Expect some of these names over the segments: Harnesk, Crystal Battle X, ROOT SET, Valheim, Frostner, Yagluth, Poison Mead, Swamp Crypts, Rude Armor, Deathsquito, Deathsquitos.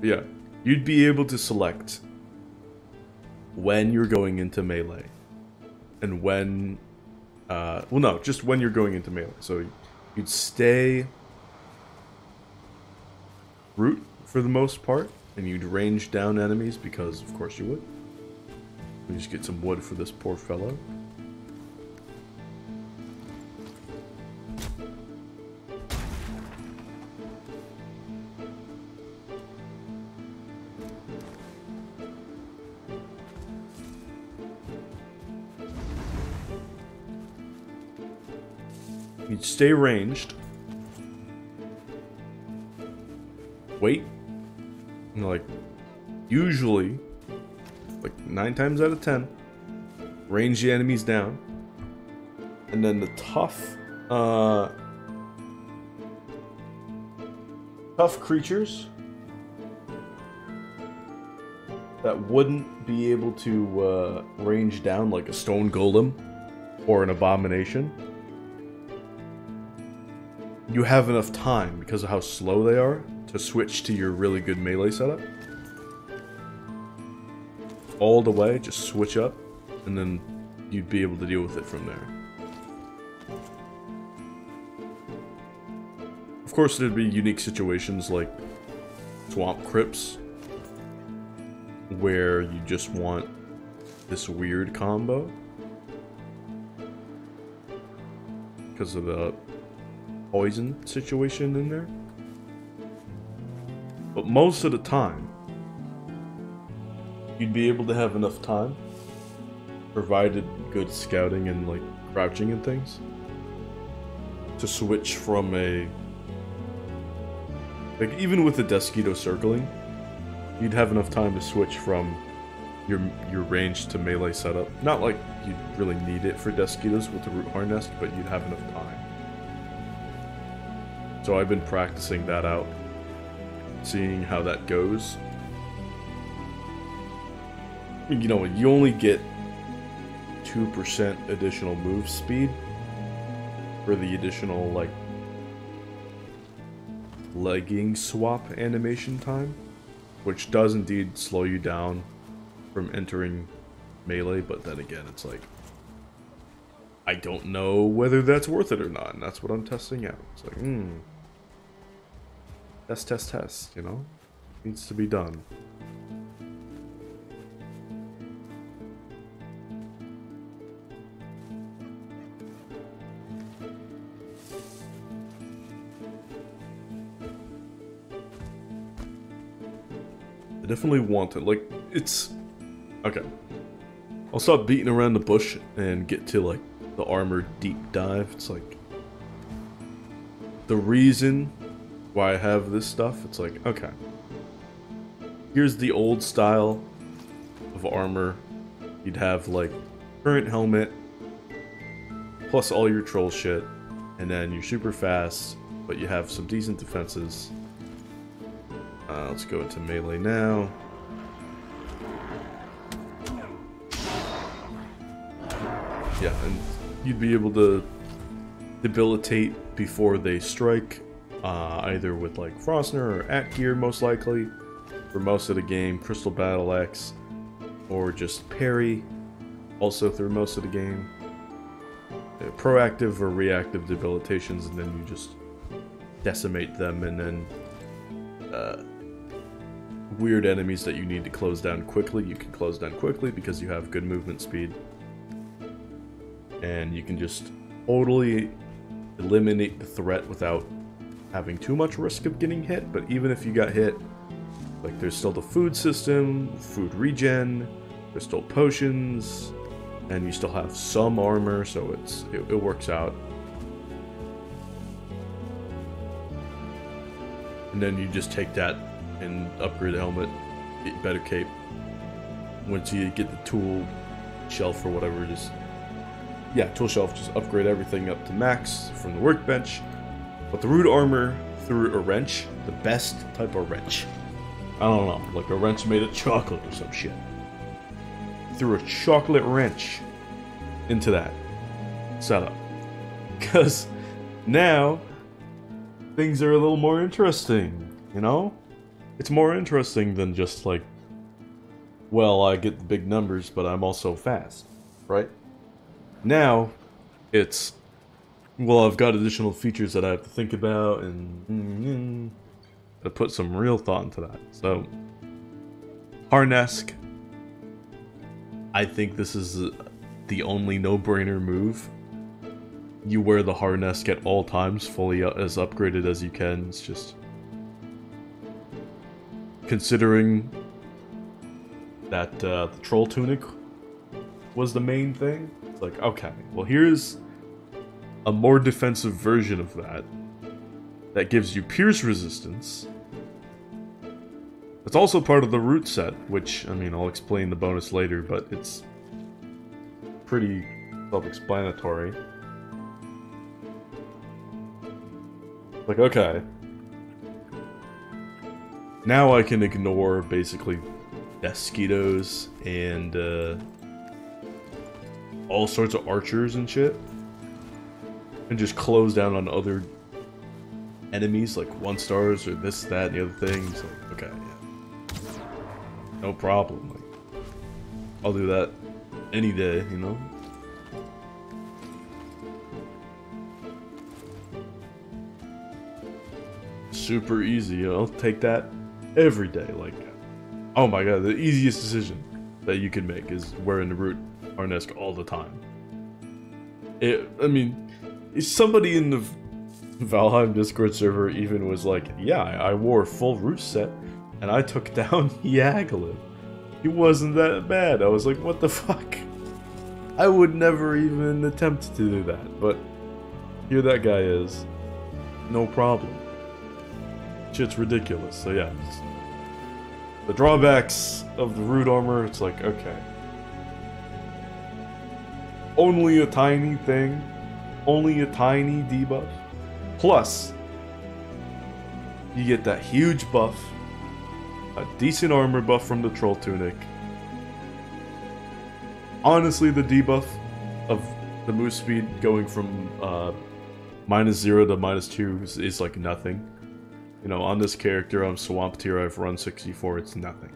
Yeah, you'd be able to select when you're going into melee. And when... well, no, just when you're going into melee. So you'd stay root for the most part, and you'd range down enemies because, of course, you would. Let me just get some wood for this poor fellow. You'd stay ranged. Wait. And like, usually, like 9 times out of 10, range the enemies down. And then the tough creatures that wouldn't be able to range down, like a stone golem or an abomination. You have enough time, because of how slow they are, to switch to your really good melee setup. All the way, just switch up, and then you'd be able to deal with it from there. Of course, there'd be unique situations like Swamp Crypts, where you just want this weird combo, because of the poison situation in there. But most of the time, you'd be able to have enough time, provided good scouting and like crouching and things, to switch from a, like, even with the Deathsquito circling, you'd have enough time to switch from your range to melee setup. Not like you'd really need it for Deathsquitos with the root harnesk, but you'd have enough time. So I've been practicing that out, seeing how that goes. You know, you only get 2% additional move speed for the additional, like, legging swap animation time, which does indeed slow you down from entering melee, but then again, it's like, I don't know whether that's worth it or not, and that's what I'm testing out. It's like, test, you know? Needs to be done. I definitely want it. Like, it's... Okay. I'll stop beating around the bush and get to, like, the armor deep dive. It's like... The reason... why I have this stuff, it's like, okay, here's the old style of armor. You'd have like current helmet plus all your troll shit, and then you're super fast, but you have some decent defenses. Let's go into melee now. Yeah, and you'd be able to debilitate before they strike. Either with like Frostner or at gear, most likely for most of the game, Crystal Battle X, or just parry also through most of the game. They're proactive or reactive debilitations, and then you just decimate them, and then weird enemies that you need to close down quickly, you can close down quickly because you have good movement speed, and you can just totally eliminate the threat without having too much risk of getting hit. But even if you got hit, like, there's still the food system, food regen, there's still potions, and you still have some armor, so it works out. And then you just take that and upgrade the helmet, get better cape. Once you get the tool shelf or whatever, just, yeah, tool shelf, just upgrade everything up to max from the workbench. But the root armor through a wrench, the best type of wrench. I don't know, like a wrench made of chocolate or some shit. Threw a chocolate wrench into that setup. Because now, things are a little more interesting, you know? It's more interesting than just like, well, I get the big numbers, but I'm also fast, right? Now, it's, well, I've got additional features that I have to think about, and I put some real thought into that. So, Harnesk, I think this is the only no-brainer move. You wear the Harnesk at all times, fully as upgraded as you can. It's just, considering that the troll tunic was the main thing, it's like, okay, well, here's a more defensive version of that that gives you pierce resistance. It's also part of the root set, which, I mean, I'll explain the bonus later, but it's pretty self-explanatory. Like, okay, now I can ignore basically Deathsquitos and all sorts of archers and shit, and just close down on other enemies, like 1-stars or this, that, and the other things. Like, okay, yeah, no problem. Like, I'll do that any day, you know. Super easy. I'll take that every day. Like, oh my god, the easiest decision that you can make is wearing the root harnesk all the time. It, I mean, somebody in the Valheim Discord server even was like, yeah, I wore full root set and I took down Yagluth. He wasn't that bad. I was like, what the fuck? I would never even attempt to do that, but here that guy is. No problem. Shit's ridiculous, so yeah. The drawbacks of the Rude Armor, it's like, okay, only a tiny thing, only a tiny debuff, plus you get that huge buff, a decent armor buff from the Troll Tunic. Honestly, the debuff of the move speed going from -0 to -2 is like nothing. You know, on this character, I'm swamped here, I've run 64, it's nothing.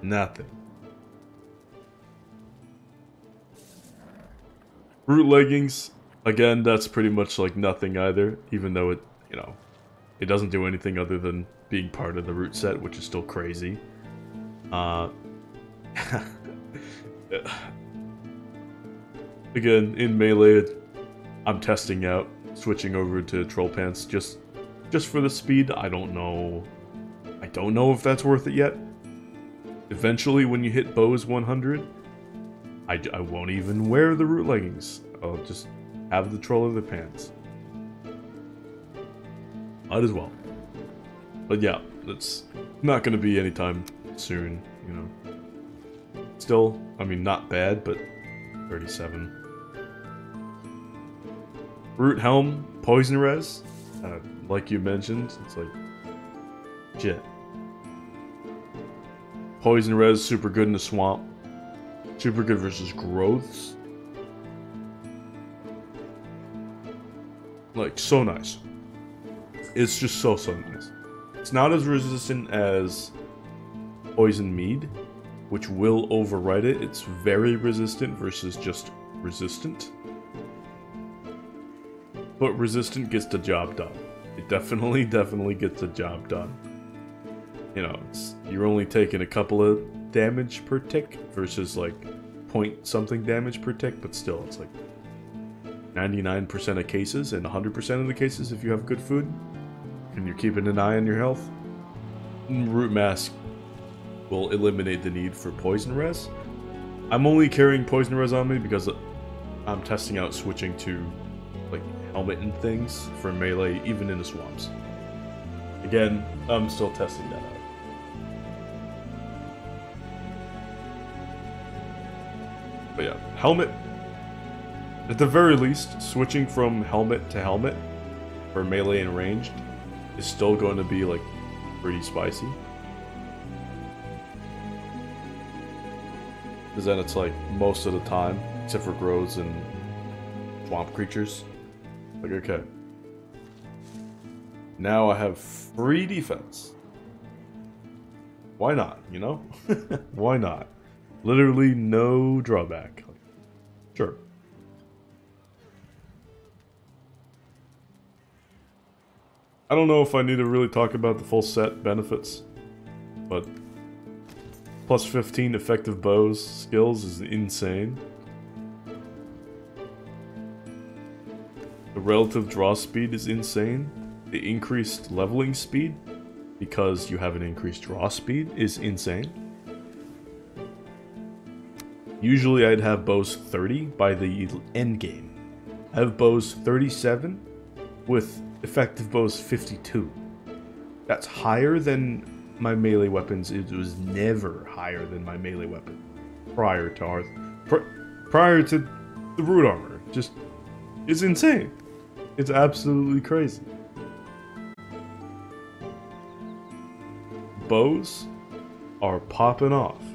Nothing. Root leggings, again, that's pretty much like nothing either, even though it, you know, it doesn't do anything other than being part of the root set, which is still crazy. Again, in Melee, I'm testing out, switching over to Troll Pants, just for the speed. I don't know if that's worth it yet. Eventually, when you hit Bows 100, I won't even wear the root leggings. I'll just have the troll of the pants. Might as well. But yeah, it's not going to be anytime soon, you know. Still, I mean, not bad, but 37. Root helm, poison res. Like you mentioned, it's like, shit. Poison res, super good in the swamp. Super good versus growths. Like, so nice. It's just so nice. It's not as resistant as Poison Mead, which will override it. It's very resistant versus just resistant. But resistant gets the job done. It definitely gets the job done. You know, it's, you're only taking a couple of damage per tick versus like point something damage per tick, but still, it's like 99% of cases and 100% of the cases if you have good food and you're keeping an eye on your health. Root Mask will eliminate the need for Poison Res. I'm only carrying Poison Res on me because I'm testing out switching to like helmet and things for melee, even in the swamps. Again, I'm still testing that out. But yeah, helmet. At the very least, switching from helmet to helmet for melee and ranged is still going to be like pretty spicy. Because then it's like most of the time, except for growths and swamp creatures. Like, okay, now I have free defense. why not, you know? Why not? Literally no drawback. Sure. I don't know if I need to really talk about the full set benefits, but plus 15 effective bows skills is insane. The relative draw speed is insane. The increased leveling speed, because you have an increased draw speed, is insane. Usually I'd have bows 30 by the end game. I have bows 37 with effective bows 52. That's higher than my melee weapons. It was never higher than my melee weapon prior to the root armor. Just, it's insane. It's absolutely crazy. Bows are popping off.